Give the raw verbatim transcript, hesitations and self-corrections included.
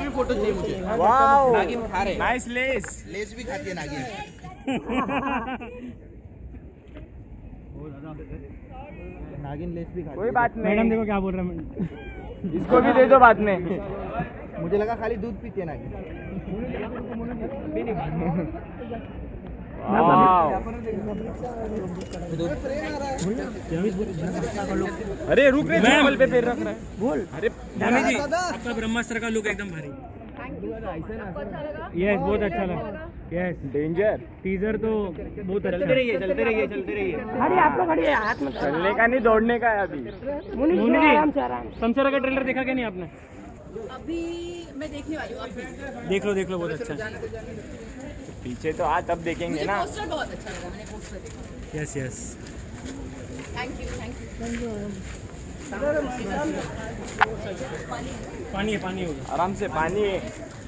में भी फोटो चाहिए मुझे। वाओ नागिन खा रहे हैं। Nice less. लेस भी खाती है नागिन। नागिन लेस भी खाती है। कोई बात नहीं। मैडम देखो क्या बोल रहा है। इसको भी दे दो बाद में। मुझे लगा खाली दूध पीती है नागिन। अरे रुक रे टेबल पे पैर रख रहा है। बोल अरे नानी जी आपका ब्रह्मास्त्र का लुक एकदम भारी। यस बहुत अच्छा लगा। यस डेंजर टीजर तो बहुत अच्छा। चलते रहिए चलते रहिए चलते रहिए। अरे आप लोग खड़े हाथ मत। चलने का नहीं दौड़ने का है अभी। मुन्नी जी समसेरा का ट्रेलर देखा क्या नहीं आपने? अभी मैं देखने वाली हूँ। देख लो देख लो बहुत अच्छा। पीछे तो आ तब देखेंगे ना। पोस्टर बहुत अच्छा लगा मैंने पोस्टर देखा। Yes yes thank you thank you. पानी पानी होगा आराम से पानी है।